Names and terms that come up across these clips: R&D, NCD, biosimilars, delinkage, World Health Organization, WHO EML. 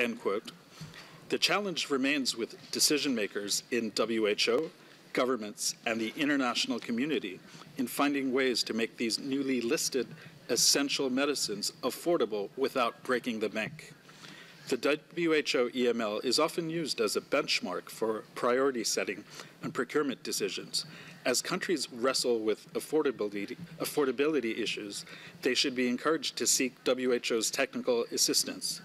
End quote. The challenge remains with decision makers in WHO, governments, and the international community in finding ways to make these newly listed essential medicines affordable without breaking the bank. The WHO EML is often used as a benchmark for priority setting and procurement decisions. As countries wrestle with affordability issues, they should be encouraged to seek WHO's technical assistance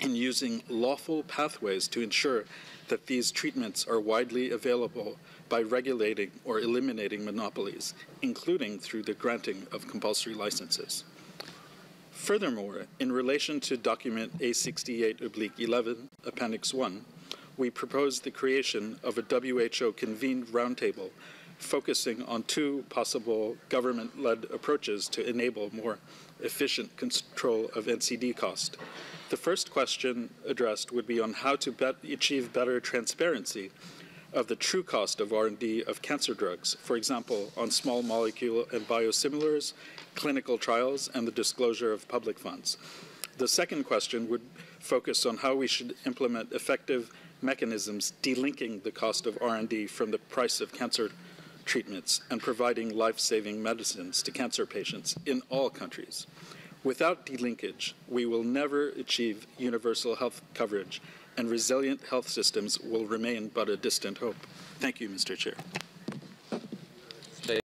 in using lawful pathways to ensure that these treatments are widely available by regulating or eliminating monopolies, including through the granting of compulsory licenses. Furthermore, in relation to document A68/11, Appendix 1, we propose the creation of a WHO-convened roundtable focusing on two possible government-led approaches to enable more efficient control of NCD cost. The first question addressed would be on how to achieve better transparency of the true cost of R&D of cancer drugs, for example, on small molecule and biosimilars, clinical trials, and the disclosure of public funds. The second question would focus on how we should implement effective mechanisms delinking the cost of R&D from the price of cancer treatments and providing life-saving medicines to cancer patients in all countries. Without delinkage, we will never achieve universal health coverage, and resilient health systems will remain but a distant hope. Thank you, Mr. Chair.